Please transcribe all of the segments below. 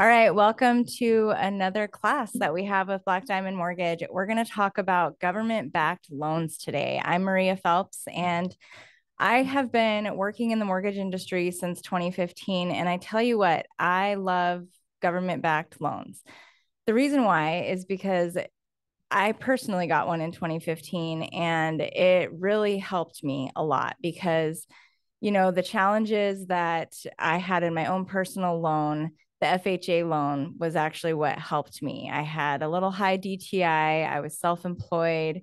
All right, welcome to another class that we have with Black Diamond Mortgage. We're going to talk about government-backed loans today. I'm Maria Phelps, and I have been working in the mortgage industry since 2015, and I tell you what, I love government-backed loans. The reason why is because I personally got one in 2015, and it really helped me a lot because, you know, the challenges that I had in my own personal loan, the FHA loan was actually what helped me. I had a little high DTI, I was self-employed,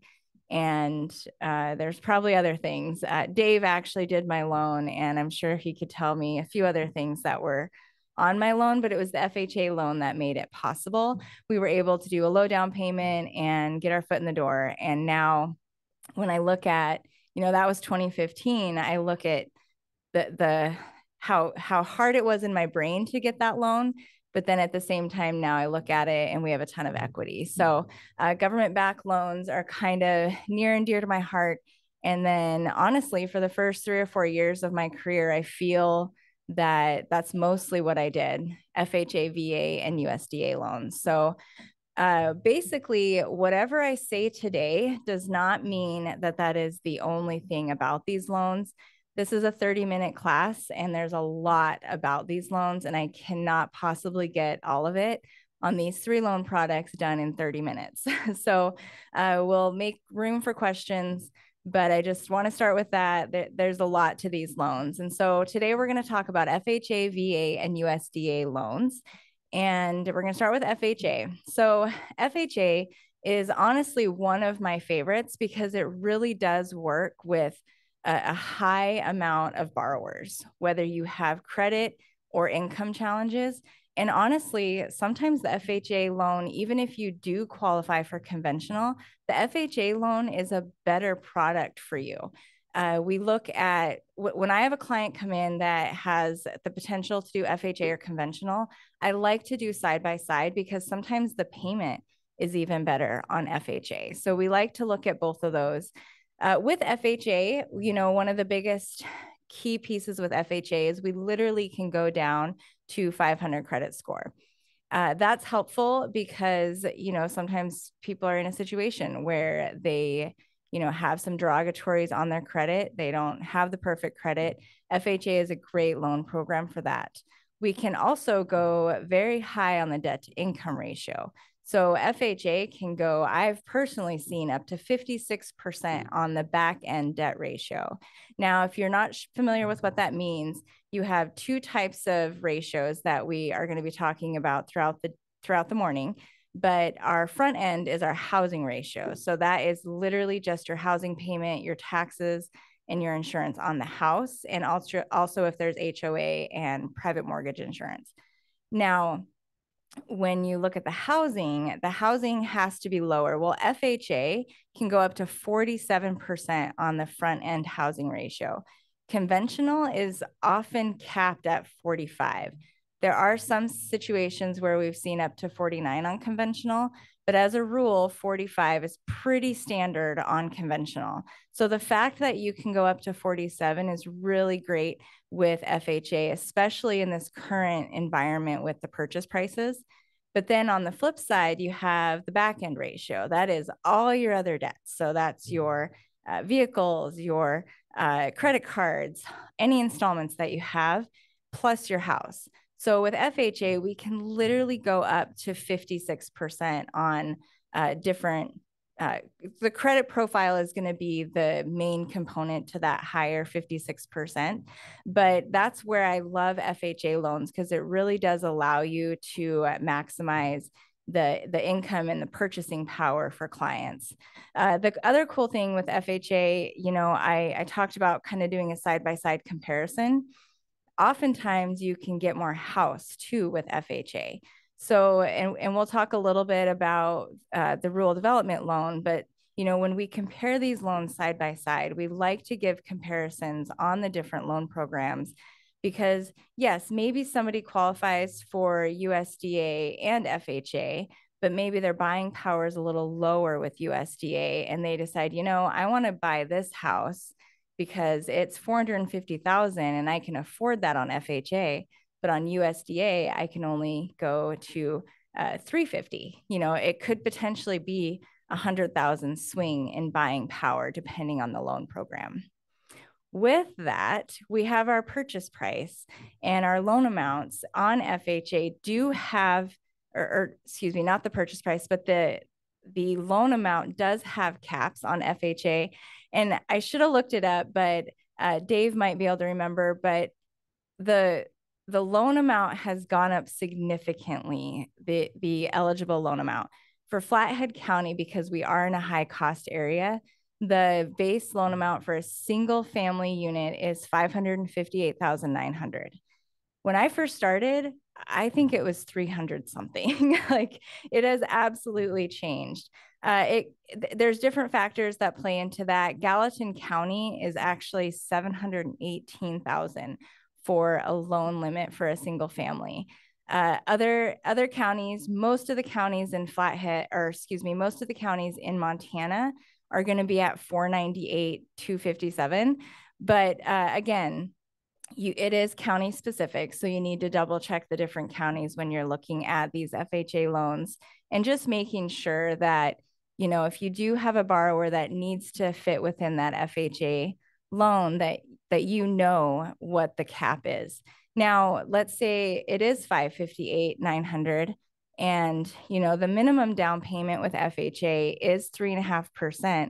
and there's probably other things. Dave actually did my loan, and I'm sure he could tell me a few other things that were on my loan, but it was the FHA loan that made it possible. We were able to do a low down payment and get our foot in the door. And now when I look at, you know, that was 2015, I look at how hard it was in my brain to get that loan. But then at the same time, now I look at it and we have a ton of equity. So government-backed loans are kind of near and dear to my heart. And then honestly, for the first 3 or 4 years of my career, I feel that that's mostly what I did, FHA, VA, and USDA loans. So basically, whatever I say today does not mean that that is the only thing about these loans. This is a 30-minute class, and there's a lot about these loans, and I cannot possibly get all of it on these 3 loan products done in 30 minutes. So we'll make room for questions, but I just want to start with that. There's a lot to these loans. And so today we're going to talk about FHA, VA, and USDA loans, and we're going to start with FHA. So FHA is honestly one of my favorites because it really does work with a high amount of borrowers, whether you have credit or income challenges. And honestly, sometimes the FHA loan, even if you do qualify for conventional, the FHA loan is a better product for you. We look at, when I have a client come in that has the potential to do FHA or conventional, I like to do side-by-side because sometimes the payment is even better on FHA. So we like to look at both of those. With FHA, you know, one of the biggest key pieces with FHA is we literally can go down to 500 credit score. That's helpful because, you know, sometimes people are in a situation where they, you know, have some derogatories on their credit. They don't have the perfect credit. FHA is a great loan program for that. We can also go very high on the debt to income ratio. So FHA can go, I've personally seen up to 56% on the back end debt ratio. Now, if you're not familiar with what that means, you have 2 types of ratios that we are going to be talking about throughout the morning, but our front end is our housing ratio. So that is literally just your housing payment, your taxes, and your insurance on the house, and also if there's HOA and private mortgage insurance. Now, when you look at the housing has to be lower. Well, FHA can go up to 47% on the front end housing ratio. Conventional is often capped at 45. There are some situations where we've seen up to 49 on conventional, but as a rule, 45 is pretty standard on conventional. So the fact that you can go up to 47 is really great with FHA, especially in this current environment with the purchase prices. But then on the flip side, you have the back end ratio. That is all your other debts. So that's your vehicles, your credit cards, any installments that you have, plus your house. So with FHA, we can literally go up to 56% on the credit profile is going to be the main component to that higher 56%. But that's where I love FHA loans because it really does allow you to maximize the income and the purchasing power for clients. The other cool thing with FHA, you know, I talked about kind of doing a side-by-side comparison. Oftentimes you can get more house too with FHA. So, and we'll talk a little bit about the rural development loan, but you know, when we compare these loans side by side, we like to give comparisons on the different loan programs because yes, maybe somebody qualifies for USDA and FHA, but maybe their buying power is a little lower with USDA and they decide, you know, I want to buy this house because it's $450,000 and I can afford that on FHA. but on USDA, I can only go to 350. You know, it could potentially be a 100,000 swing in buying power, depending on the loan program. With that, we have our purchase price and our loan amounts on FHA do have, or excuse me, not the purchase price, but the loan amount does have caps on FHA. And I should have looked it up, but Dave might be able to remember, but the loan amount has gone up significantly, the eligible loan amount. For Flathead County, because we are in a high cost area, the base loan amount for a single family unit is $558,900. When I first started, I think it was 300 something. Like, it has absolutely changed. There's different factors that play into that. Gallatin County is actually $718,000 for a loan limit for a single family. Other counties, most of the counties in Flathead, or excuse me, most of the counties in Montana are going to be at 498, 257. But again, it is county specific, so you need to double check the different counties when you're looking at these FHA loans, and just making sure that, you know, if you do have a borrower that needs to fit within that FHA loan, that you know what the cap is. Now, let's say it is $558,900, and, you know, the minimum down payment with FHA is 3.5%,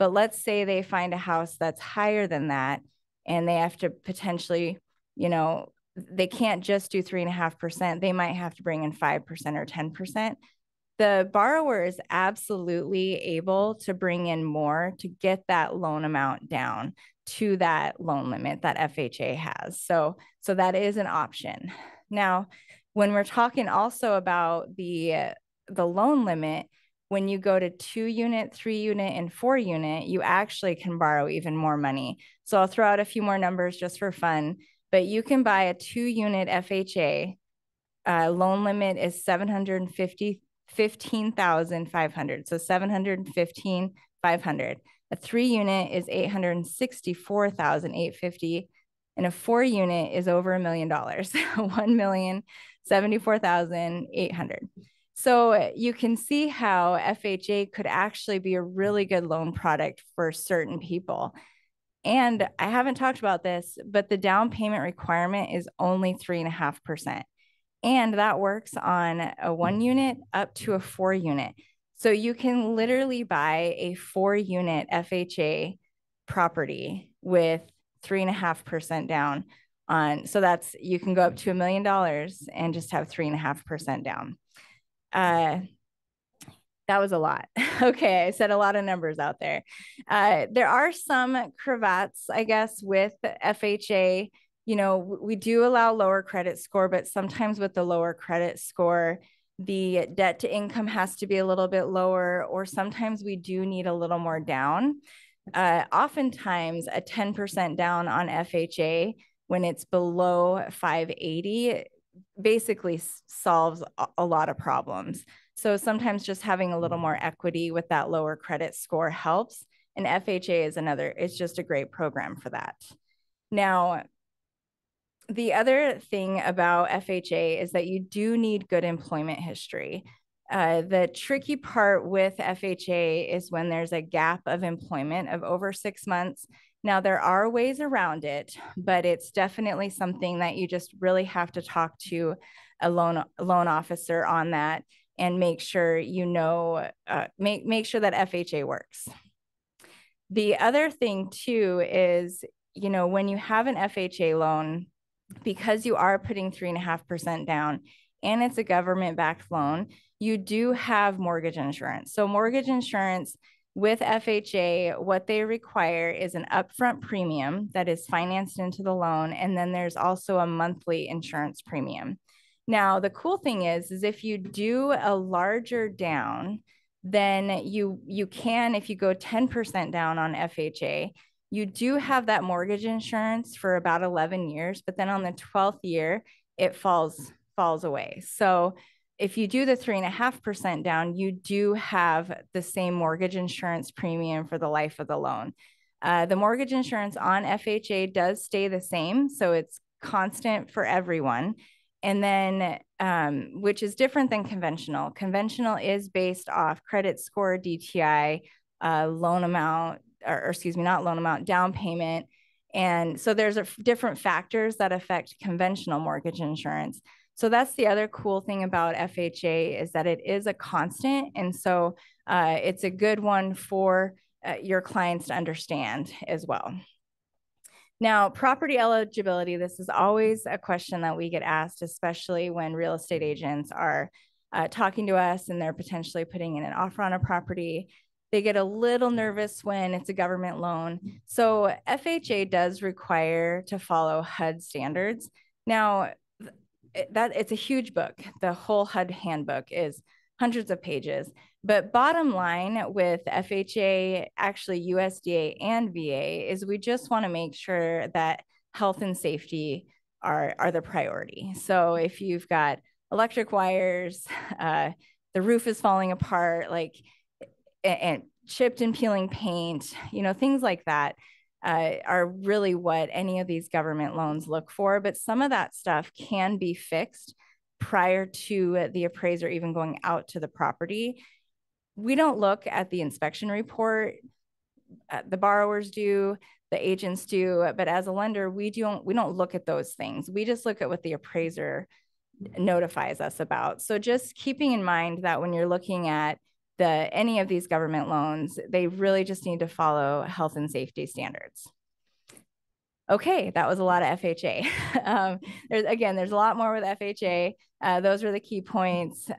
but let's say they find a house that's higher than that, and they have to potentially, you know, they can't just do 3.5%, they might have to bring in 5% or 10%. The borrower is absolutely able to bring in more to get that loan amount down to that loan limit that FHA has. So that is an option. Now, when we're talking also about the loan limit, when you go to 2 unit, 3 unit, and 4 unit, you actually can borrow even more money. So I'll throw out a few more numbers just for fun, but you can buy a 2 unit FHA, loan limit is $715,500. So $715,500. A 3 unit is $864,850, and a 4 unit is over $1 million, $1,074,800. So you can see how FHA could actually be a really good loan product for certain people. And I haven't talked about this, but the down payment requirement is only 3.5%. And that works on a 1 unit up to a 4 unit. So you can literally buy a 4 unit FHA property with 3.5% down on. So that's, you can go up to $1 million and just have 3.5% down. That was a lot. Okay, I said a lot of numbers out there. There are some caveats, I guess, with FHA. You know, we do allow lower credit score, but sometimes with the lower credit score, the debt to income has to be a little bit lower, or sometimes we do need a little more down. Oftentimes a 10% down on FHA when it's below 580 basically solves a lot of problems. So sometimes just having a little more equity with that lower credit score helps. And FHA is another, it's just a great program for that. Now, the other thing about FHA is that you do need good employment history. The tricky part with FHA is when there's a gap of employment of over 6 months. Now, there are ways around it, but it's definitely something that you just really have to talk to a loan officer on that and make sure you know, make sure that FHA works. The other thing too is, you know, when you have an FHA loan, because you are putting 3.5% down and it's a government-backed loan, you do have mortgage insurance. So mortgage insurance with FHA, what they require is an upfront premium that is financed into the loan, and then there's also a monthly insurance premium. Now, the cool thing is if you do a larger down, then you can, if you go 10% down on FHA, you do have that mortgage insurance for about 11 years, but then on the 12th year, it falls away. So if you do the 3.5% down, you do have the same mortgage insurance premium for the life of the loan. The mortgage insurance on FHA does stay the same, so it's constant for everyone. And then, which is different than conventional. Conventional is based off credit score, DTI, loan amount, or excuse me, not loan amount, down payment. And so there's different factors that affect conventional mortgage insurance. So that's the other cool thing about FHA is that it is a constant. And so it's a good one for your clients to understand as well. Now, property eligibility, this is always a question that we get asked, especially when real estate agents are talking to us and they're potentially putting in an offer on a property. They get a little nervous when it's a government loan. So FHA does require to follow HUD standards. Now, it's a huge book. The whole HUD handbook is hundreds of pages. But bottom line with FHA, actually USDA and VA, is we just want to make sure that health and safety are the priority. So if you've got electric wires, the roof is falling apart, like and chipped and peeling paint, you know, things like that are really what any of these government loans look for. But some of that stuff can be fixed prior to the appraiser even going out to the property. We don't look at the inspection report. The borrowers do, the agents do, but as a lender, we don't look at those things. We just look at what the appraiser notifies us about. So just keeping in mind that when you're looking at any of these government loans, they really just need to follow health and safety standards. Okay, that was a lot of FHA. There's a lot more with FHA. Those are the key points.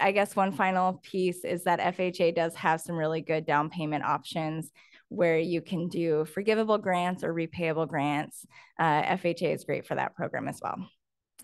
I guess one final piece is that FHA does have some really good down payment options where you can do forgivable grants or repayable grants. FHA is great for that program as well.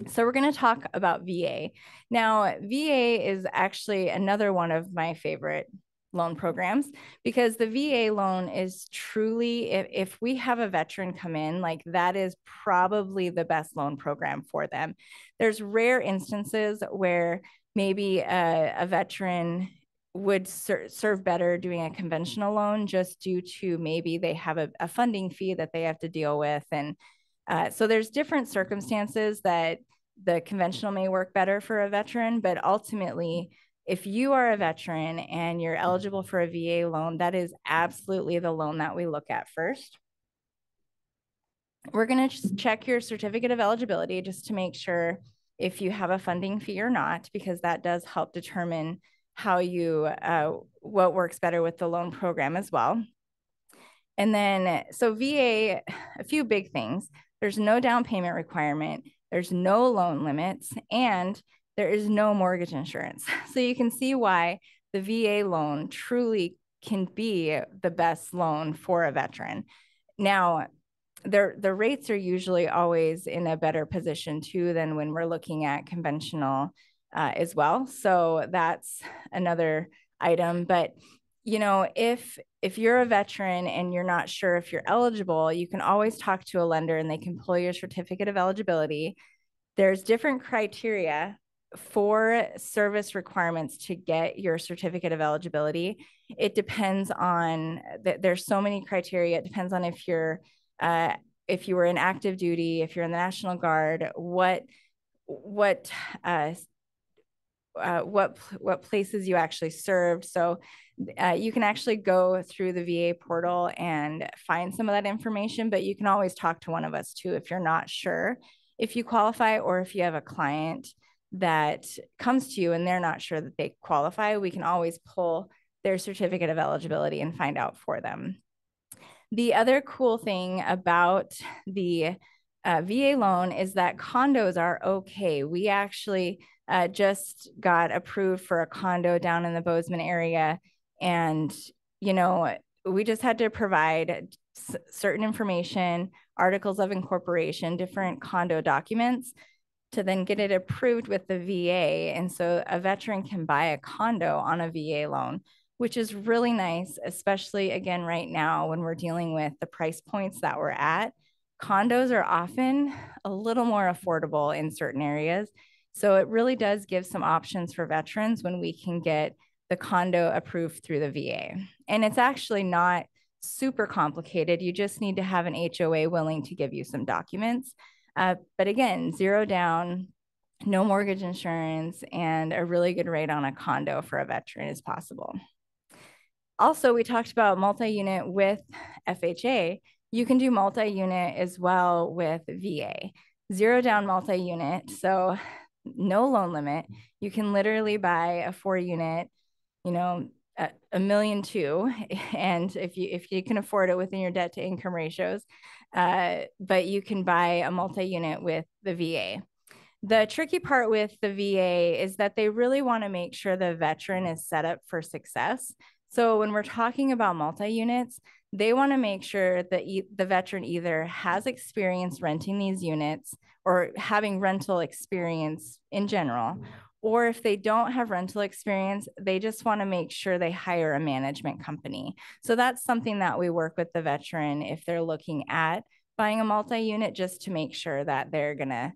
So we're going to talk about VA. Now, VA is actually another one of my favorite loan programs because the VA loan is truly, if we have a veteran come in, like that is probably the best loan program for them. There's rare instances where maybe a veteran would serve better doing a conventional loan just due to maybe they have a funding fee that they have to deal with. And so there's different circumstances that the conventional may work better for a veteran, but ultimately, if you are a veteran and you're eligible for a VA loan, that is absolutely the loan that we look at first. We're going to check your certificate of eligibility just to make sure if you have a funding fee or not, because that does help determine how you, what works better with the loan program as well. And then, so VA, a few big things. There's no down payment requirement. There's no loan limits. And there is no mortgage insurance. So you can see why the VA loan truly can be the best loan for a veteran. Now, the rates are usually always in a better position too than when we're looking at conventional as well. So that's another item. But you know, if you're a veteran and you're not sure if you're eligible, you can always talk to a lender and they can pull your certificate of eligibility. There's different criteria for service requirements to get your certificate of eligibility. It depends on, there's so many criteria. It depends on if you're, if you were in active duty, if you're in the National Guard, what places you actually served. So you can actually go through the VA portal and find some of that information, but you can always talk to one of us too if you're not sure if you qualify, or if you have a client that comes to you and they're not sure that they qualify, we can always pull their certificate of eligibility and find out for them. The other cool thing about the VA loan is that condos are okay. We actually just got approved for a condo down in the Bozeman area. And, you know, we just had to provide certain information, articles of incorporation, different condo documents, to then get it approved with the VA. And so a veteran can buy a condo on a VA loan, which is really nice, especially again, right now when we're dealing with the price points that we're at. Condos are often a little more affordable in certain areas. So it really does give some options for veterans when we can get the condo approved through the VA. And it's actually not super complicated. You just need to have an HOA willing to give you some documents. But again, zero down, no mortgage insurance, and a really good rate on a condo for a veteran is possible. Also, we talked about multi-unit with FHA. You can do multi-unit as well with VA. Zero down multi-unit, so no loan limit. You can literally buy a 4-unit, you know, $1.2 million, and if you can afford it within your debt to income ratios, but you can buy a multi-unit with the VA. The tricky part with the VA is that they really want to make sure the veteran is set up for success. So when we're talking about multi-units, they want to make sure that the veteran either has experience renting these units or having rental experience in general, or if they don't have rental experience, they just want to make sure they hire a management company. So that's something that we work with the veteran if they're looking at buying a multi-unit, just to make sure that they're going to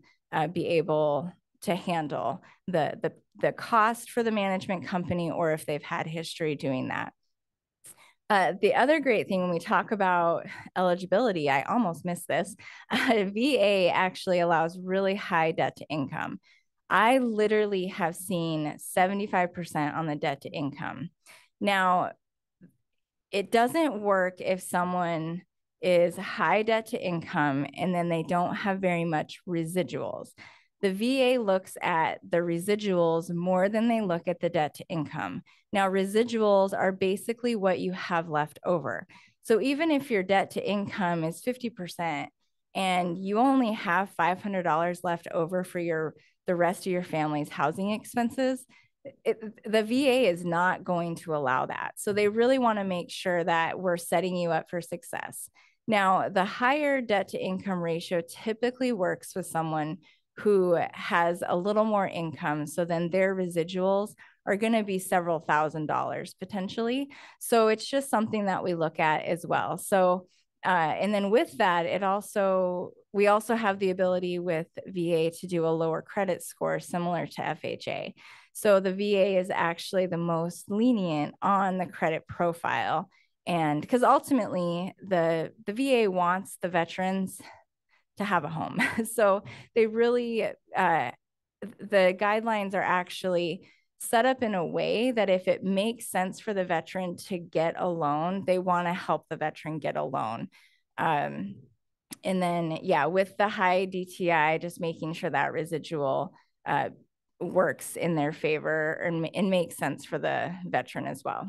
be able to handle the cost for the management company, or if they've had history doing that. The other great thing when we talk about eligibility, I almost missed this, VA actually allows really high debt to income. I literally have seen 75% on the debt to income. Now, it doesn't work if someone is high debt to income and then they don't have very much residuals. The VA looks at the residuals more than they look at the debt to income. Now, residuals are basically what you have left over. So even if your debt to income is 50% and you only have $500 left over for the rest of your family's housing expenses, the VA is not going to allow that. So they really want to make sure that we're setting you up for success. Now, the higher debt to income ratio typically works with someone who has a little more income, so then their residuals are going to be several $1,000 potentially. So it's just something that we look at as well. So, and then with that, we also have the ability with VA to do a lower credit score similar to FHA. So the VA is actually the most lenient on the credit profile, and because ultimately the VA wants the veterans to have a home. So they really, the guidelines are actually set up in a way that if it makes sense for the veteran to get a loan, they want to help the veteran get a loan. And then, yeah, with the high DTI, just making sure that residual works in their favor and makes sense for the veteran as well.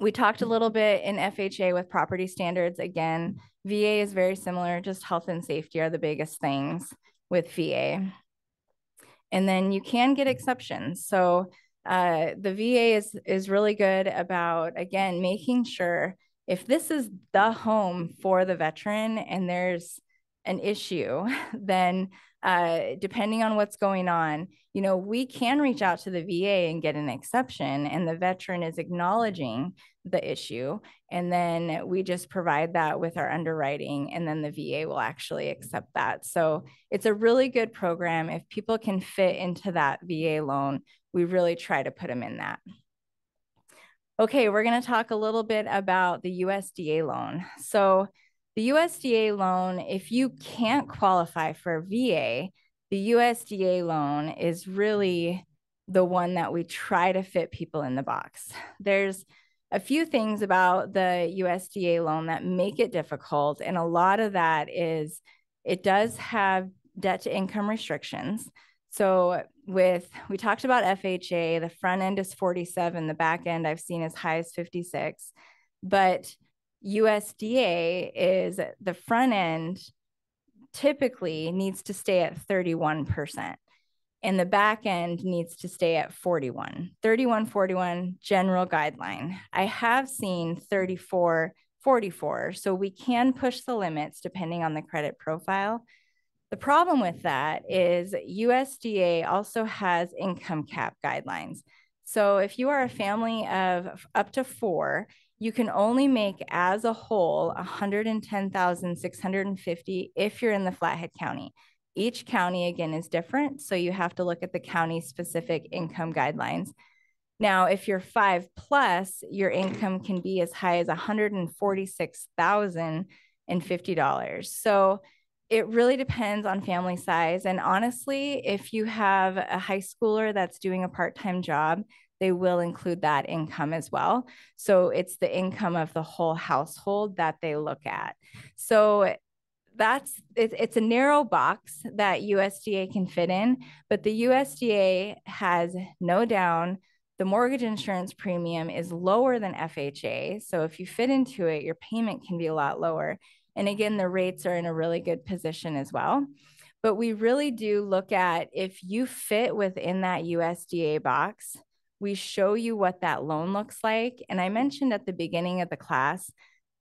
We talked a little bit in FHA with property standards. Again, VA is very similar, just health and safety are the biggest things with VA. And then you can get exceptions. So the VA is really good about, again, making sure if this is the home for the veteran and there's an issue, then depending on what's going on, you know, we can reach out to the VA and get an exception, and the veteran is acknowledging the issue, and then we just provide that with our underwriting, and then the VA will actually accept that. So it's a really good program. If people can fit into that VA loan, we really try to put them in that. Okay, we're going to talk a little bit about the USDA loan. So the USDA loan, if you can't qualify for VA, the USDA loan is really the one that we try to fit people in the box. There's a few things about the USDA loan that make it difficult, and a lot of that is it does have debt to income restrictions. So we talked about FHA, the front end is 47, the back end I've seen as high as 56, but USDA is the front end typically needs to stay at 31%, and the back end needs to stay at 41. 31, 41 general guideline. I have seen 34, 44, so we can push the limits depending on the credit profile. The problem with that is USDA also has income cap guidelines. So if you are a family of up to 4, you can only make as a whole $110,650 if you're in the Flathead County. Each county, again, is different, so you have to look at the county-specific income guidelines. Now, if you're 5+, your income can be as high as $146,000 $50. So it really depends on family size. And honestly, if you have a high schooler that's doing a part-time job, they will include that income as well. So it's the income of the whole household that they look at. So that's, it's a narrow box that USDA can fit in, but the USDA has no down. The mortgage insurance premium is lower than FHA. So if you fit into it, your payment can be a lot lower. And again, the rates are in a really good position as well. But we really do look at if you fit within that USDA box, we show you what that loan looks like. And I mentioned at the beginning of the class,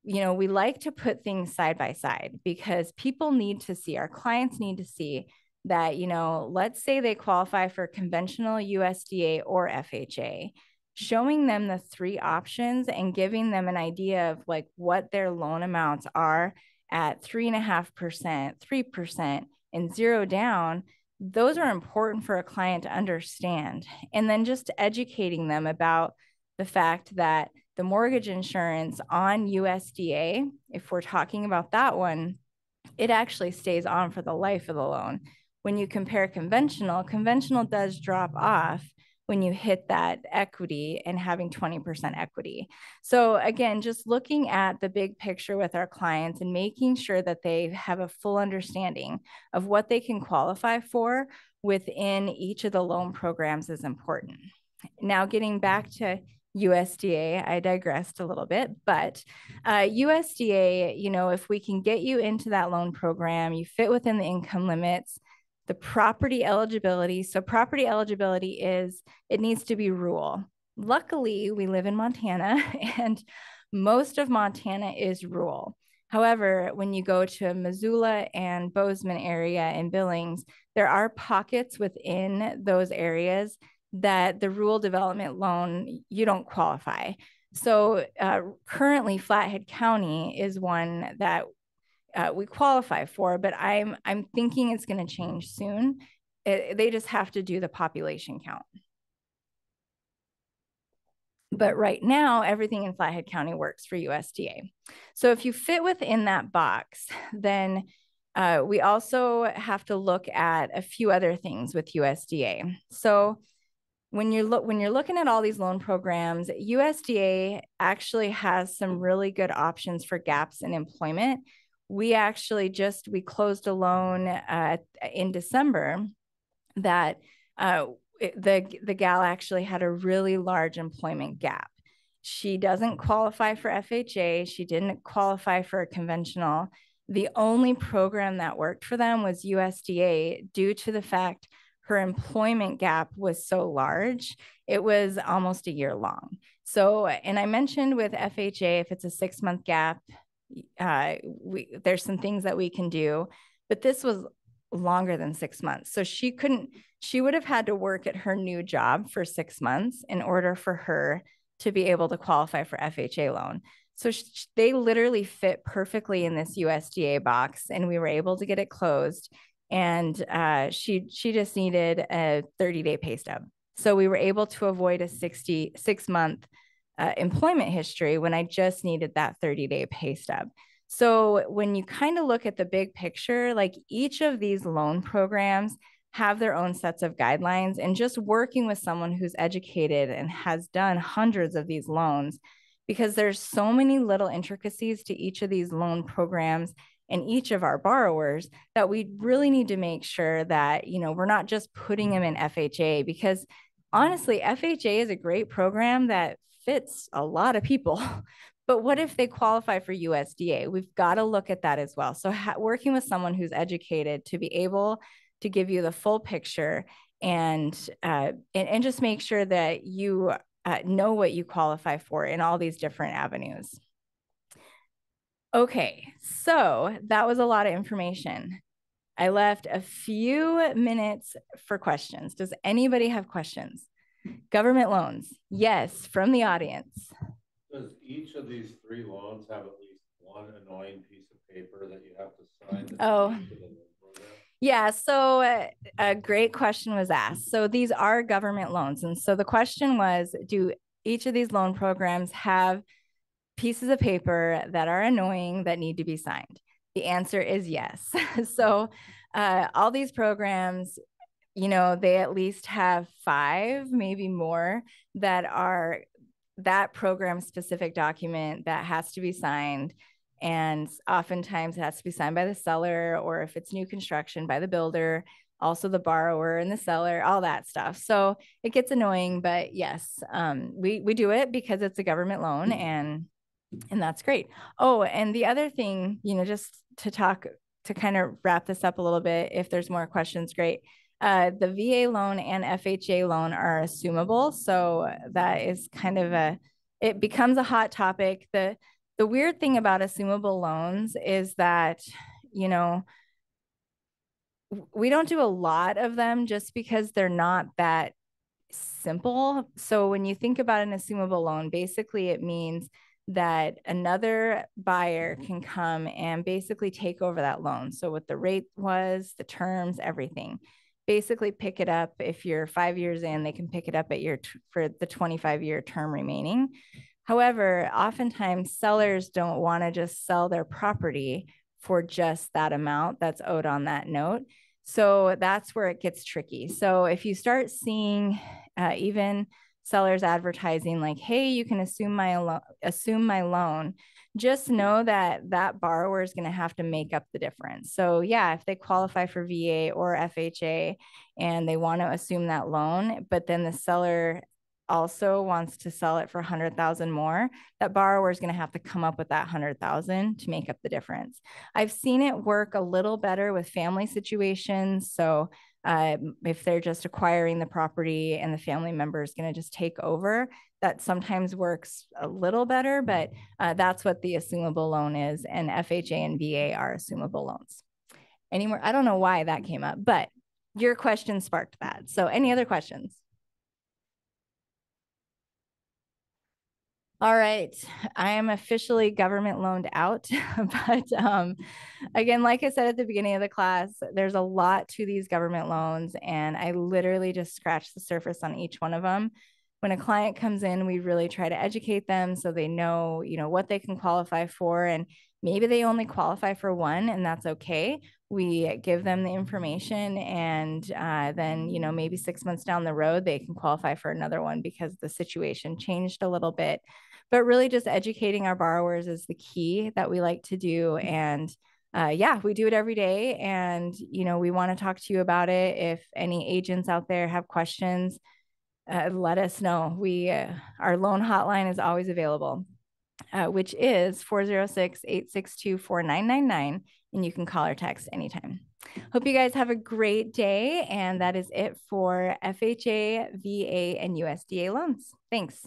you know, we like to put things side by side because people need to see, our clients need to see that, you know, let's say they qualify for conventional USDA or FHA, showing them the three options and giving them an idea of like what their loan amounts are at 3.5%, 3%, and zero down. Those are important for a client to understand. And then just educating them about the fact that the mortgage insurance on USDA, if we're talking about that one, it actually stays on for the life of the loan. When you compare conventional, conventional does drop off when you hit that equity and having 20% equity. So again, just looking at the big picture with our clients and making sure that they have a full understanding of what they can qualify for within each of the loan programs is important. Now, getting back to USDA, I digressed a little bit, but USDA, you know, if we can get you into that loan program, you fit within the income limits, the property eligibility. So property eligibility is, it needs to be rural. Luckily, we live in Montana and most of Montana is rural. However, when you go to Missoula and Bozeman area and Billings, there are pockets within those areas that the rural development loan, you don't qualify. So currently Flathead County is one that we qualify for, but I'm thinking it's going to change soon. They just have to do the population count. But right now, everything in Flathead County works for USDA. So if you fit within that box, then we also have to look at a few other things with USDA. So when you're looking at all these loan programs, USDA actually has some really good options for gaps in employment. We actually just, we closed a loan in December that the gal actually had a really large employment gap. She doesn't qualify for FHA. She didn't qualify for a conventional. The only program that worked for them was USDA due to the fact her employment gap was so large, it was almost a year long. So, and I mentioned with FHA, if it's a 6-month gap, there's some things that we can do, but this was longer than 6 months. So she couldn't, she would have had to work at her new job for 6 months in order for her to be able to qualify for FHA loan. So they literally fit perfectly in this USDA box and we were able to get it closed. And she just needed a 30-day pay stub. So we were able to avoid a 6-month employment history when I just needed that 30-day pay stub. So when you kind of look at the big picture, like each of these loan programs have their own sets of guidelines, and just working with someone who's educated and has done hundreds of these loans, because there's so many little intricacies to each of these loan programs and each of our borrowers that we really need to make sure that, you know, we're not just putting them in FHA, because honestly, FHA is a great program that fits a lot of people, but what if they qualify for USDA? We've got to look at that as well. So working with someone who's educated to be able to give you the full picture and just make sure that you know what you qualify for in all these different avenues. Okay, so that was a lot of information. I left a few minutes for questions. Does anybody have questions? Government loans. Yes, from the audience. Does each of these three loans have at least one annoying piece of paper that you have to sign? Oh, yeah. So a great question was asked. So these are government loans. And so the question was, do each of these loan programs have pieces of paper that are annoying that need to be signed? The answer is yes. So all these programs, you know, they at least have 5, maybe more, that are that program specific document that has to be signed. And oftentimes it has to be signed by the seller, or if it's new construction, by the builder, also the borrower and the seller, all that stuff. So it gets annoying, but yes, we do it because it's a government loan, and that's great. Oh, and the other thing, you know, just to kind of wrap this up a little bit, if there's more questions, great. The VA loan and FHA loan are assumable. So that is kind of it becomes a hot topic. The weird thing about assumable loans is that, you know, we don't do a lot of them just because they're not that simple. So when you think about an assumable loan, basically it means that another buyer can come and basically take over that loan. So what the rate was, the terms, everything. Basically pick it up. If you're 5 years in, they can pick it up at for the 25-year term remaining. However, oftentimes sellers don't want to just sell their property for just that amount that's owed on that note. So that's where it gets tricky. So if you start seeing even sellers advertising like, hey, you can assume my loan, just know that that borrower is going to have to make up the difference. So yeah, if they qualify for VA or FHA and they want to assume that loan, but then the seller also wants to sell it for 100,000 more, that borrower is going to have to come up with that 100,000 to make up the difference. I've seen it work a little better with family situations. So if they're just acquiring the property and the family member is going to just take over, that sometimes works a little better, but that's what the assumable loan is, and FHA and VA are assumable loans. Anymore? I don't know why that came up, but your question sparked that. So any other questions? All right, I am officially government loaned out, but again, like I said at the beginning of the class, there's a lot to these government loans, and I literally just scratched the surface on each one of them. When a client comes in, we really try to educate them so they know, you know, what they can qualify for, and maybe they only qualify for one, and that's okay. We give them the information, and then, you know, maybe 6 months down the road, they can qualify for another one because the situation changed a little bit. But really just educating our borrowers is the key that we like to do. And yeah, we do it every day. And, you know, we want to talk to you about it. If any agents out there have questions, let us know. Our loan hotline is always available, which is 406-862-4999, and you can call or text anytime. Hope you guys have a great day, and that is it for FHA, VA, and USDA loans. Thanks.